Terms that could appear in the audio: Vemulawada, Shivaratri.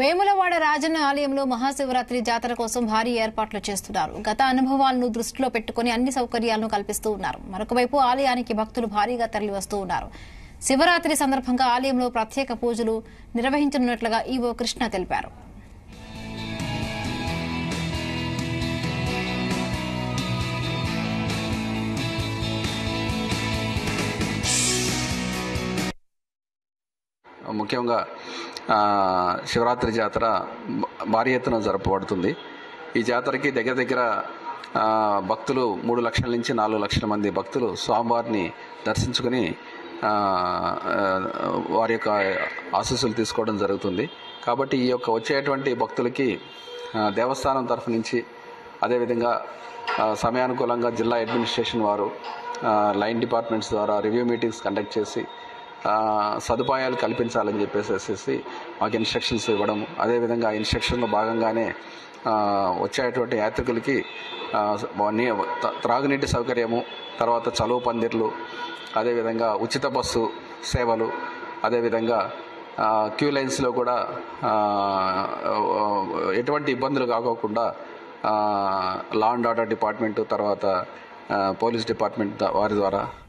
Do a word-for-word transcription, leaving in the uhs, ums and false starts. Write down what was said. వేములవాడ రాజన్న ఆలయంలో మహాశివరాత్రి జాతర కోసం భారీ ఏర్పాట్లు చేస్తున్నారు. గత అనుభవాలను దృష్టిలో పెట్టుకొని అన్ని సౌకర్యాలను కల్పిస్తూ ఉన్నారు. మరొకవైపు ఆలయానికి భక్తులు భారీగా తరలివస్తూ ఉన్నారు. శివరాత్రి సందర్భంగా ఆలయంలో ప్రత్యేక పూజలు నిర్వహించనున్నట్లుగా ఈవో కృష్ణ తెలిపారు. ముఖ్యంగా శివరాత్రి జాతర భారీ ఎత్తున జరపబడుతుంది. ఈ జాతరకి దగ్గర దగ్గర భక్తులు మూడు లక్షల నుంచి నాలుగు లక్షల మంది భక్తులు స్వామివారిని దర్శించుకుని వారి యొక్క ఆశీస్సులు తీసుకోవడం జరుగుతుంది. కాబట్టి ఈ యొక్క వచ్చేటువంటి భక్తులకి దేవస్థానం తరఫు నుంచి అదేవిధంగా సమయానుకూలంగా జిల్లా అడ్మినిస్ట్రేషన్ వారు లైన్ డిపార్ట్మెంట్స్ ద్వారా రివ్యూ మీటింగ్స్ కండక్ట్ చేసి సదుపాయాలు కల్పించాలని చెప్పేసేసి మాకు ఇన్స్ట్రక్షన్స్ ఇవ్వడం, అదేవిధంగా ఆ ఇన్స్ట్రక్షన్లో భాగంగానే వచ్చేటువంటి యాత్రికులకి త్రాగునీటి సౌకర్యము, తర్వాత చలువ పందిర్లు, అదేవిధంగా ఉచిత బస్సు సేవలు, అదేవిధంగా క్యూ లైన్స్లో కూడా ఎటువంటి ఇబ్బందులు కాకోకుండా లా అండ్ ఆర్డర్ డిపార్ట్మెంటు, తర్వాత పోలీస్ డిపార్ట్మెంట్ వారి ద్వారా